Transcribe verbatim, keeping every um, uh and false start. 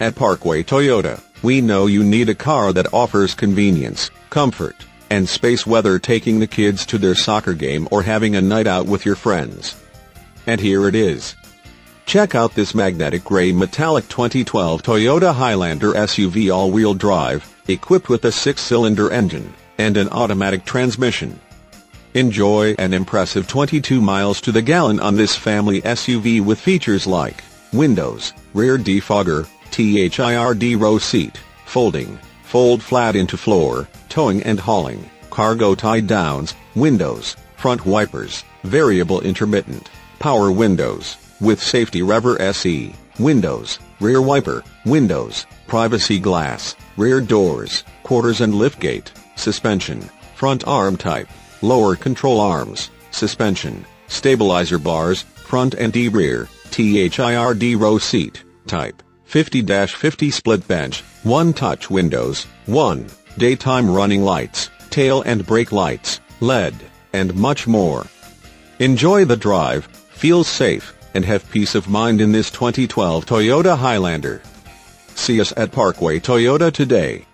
At Parkway Toyota, we know you need a car that offers convenience, comfort, and space, whether taking the kids to their soccer game or having a night out with your friends. And here it is. Check out this Magnetic Gray Metallic twenty twelve Toyota Highlander S U V all-wheel drive, equipped with a six-cylinder engine and an automatic transmission. Enjoy an impressive twenty-two miles to the gallon on this family S U V with features like windows, rear defogger, third row seat, folding, fold flat into floor, towing and hauling, cargo tie-downs, windows, front wipers, variable intermittent, power windows, with safety rever S E, windows, rear wiper, windows, privacy glass, rear doors, quarters and liftgate, suspension, front arm type, lower control arms, suspension, stabilizer bars, front and D rear, third row seat, type, fifty by fifty split bench, one-touch windows, one, daytime running lights, tail and brake lights, L E D, and much more. Enjoy the drive, feel safe, and have peace of mind in this twenty twelve Toyota Highlander. See us at Parkway Toyota today.